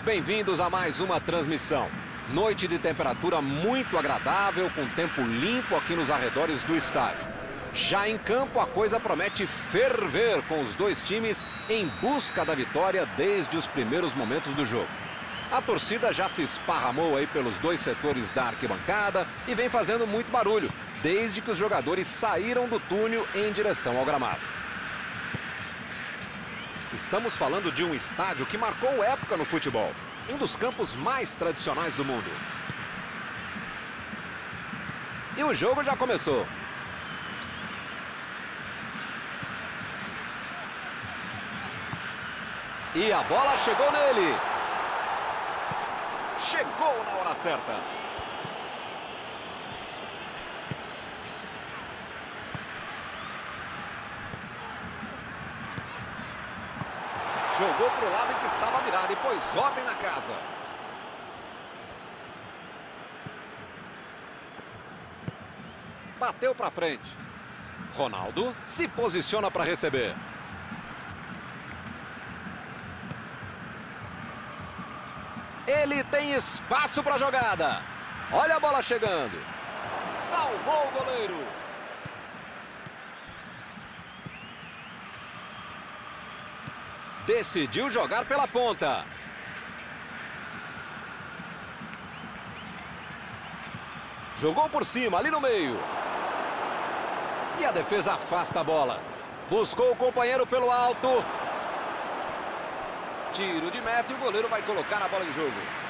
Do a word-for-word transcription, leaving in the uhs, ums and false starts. todos bem-vindos a mais uma transmissão. Noite de temperatura muito agradável, com tempo limpo aqui nos arredores do estádio. Já em campo, a coisa promete ferver com os dois times em busca da vitória desde os primeiros momentos do jogo. A torcida já se esparramou aí pelos dois setores da arquibancada e vem fazendo muito barulho, desde que os jogadores saíram do túnel em direção ao gramado. Estamos falando de um estádio que marcou época no futebol, um dos campos mais tradicionais do mundo. E o jogo já começou. E a bola chegou nele. Chegou na hora certa. Jogou para o lado em que estava virado e pôs ordem na casa. Bateu para frente. Ronaldo se posiciona para receber. Ele tem espaço para a jogada. Olha a bola chegando. Salvou o goleiro. Decidiu jogar pela ponta. Jogou por cima, ali no meio. E a defesa afasta a bola. Buscou o companheiro pelo alto. Tiro de meta e o goleiro vai colocar a bola em jogo.